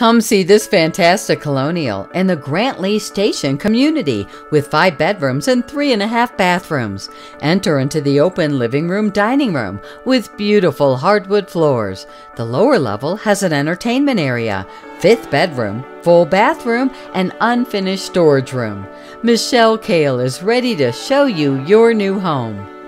Come see this fantastic colonial in the Grantleigh Station community with 5 bedrooms and 3.5 bathrooms. Enter into the open living room dining room with beautiful hardwood floors. The lower level has an entertainment area, 5th bedroom, full bathroom, and unfinished storage room. Michelle Kahl is ready to show you your new home.